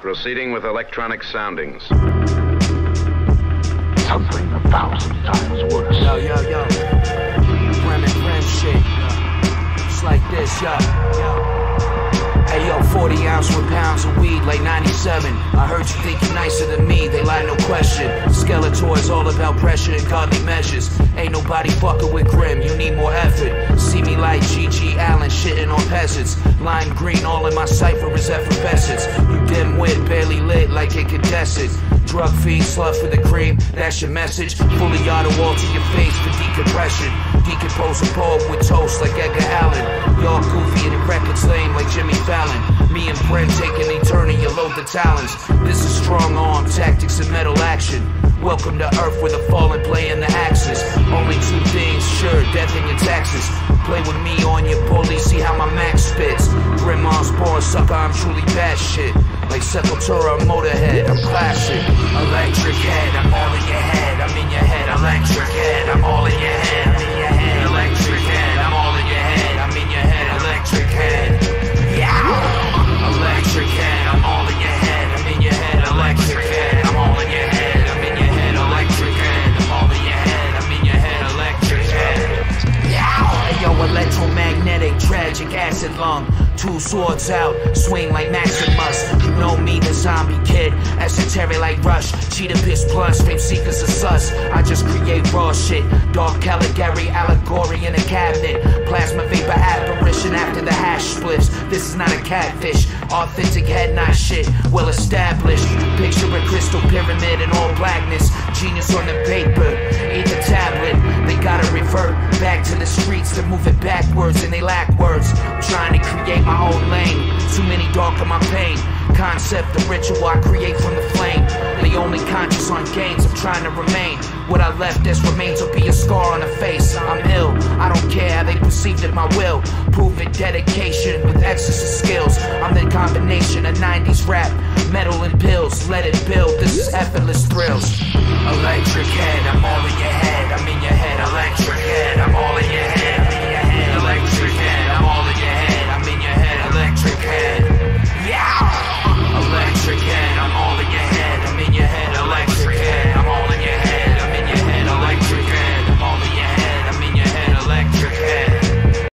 Proceeding with electronic soundings. Something a thousand times worse. Yo, yo, yo. Brent shit. It's like this, yo. Hey, yo, 40 ounce with pounds of weed, like 97. I heard you think you're nicer than me, they lie, no question. Skeletor is all about pressure and godly measures. Ain't nobody fucking with Grim, you need more effort. See me like GG Allen shitting on peasants. Lime green all in my cipher is effervescence. You dim wit, barely lit like incandescent. Drug fiend, slut for the cream, that's your message. Fully auto wall to your face for decompression. Decompose a poem with toast like Edgar Allen. Y'all goofy in the records lame like Jimmy Fallon. Me and Brent take an eternity, you load the talons. This is strong arm tactics and metal action. Welcome to Earth with a fallen play in the axis. Only two things, sure, death and your taxes. Play with me on your pulley, see how my max spits. Grandma's bar, sucker, I'm truly bad shit. Like Sepultura, Motorhead, I'm classic. Electric head, I'm all in your head, I'm in your head. Electric head, I'm all in your head, I'm in your head. Electric head, I'm all in your head, I'm in your head. Electric head, yeah. Electric head, I'm all in your head, I'm in your head. Electric head, I'm all in your head, I'm in your head. Electric head, I'm all in your head, I'm in your head. Electric head, yeah. Yo, electromagnetic, tragic acid lung. Two swords out, swing like Maximus. You know me, the zombie kid, esoteric like Rush. Cheetah piss plus, rape seekers are sus. I just create raw shit. Dark Caligari, allegory in a cabinet. Plasma vapor apparition after the hash splits. This is not a catfish, authentic head, not shit. Well established, picture a crystal pyramid in all blackness. Genius on the paper, eat the tablet. They gotta revert back to the streets to move it backwards, and they lack words. I'm trying to create my own lane, too many dark on my pain. Concept, the ritual I create from the flame. The only conscious on gains, I'm trying to remain. What I left as remains will be a scar on the face. I'm ill, I don't care how they perceived it, my will. Prove it, dedication with exorcist skills. I'm the combination of 90s rap, metal and pills. Let it build, this is effortless thrills. Electric head,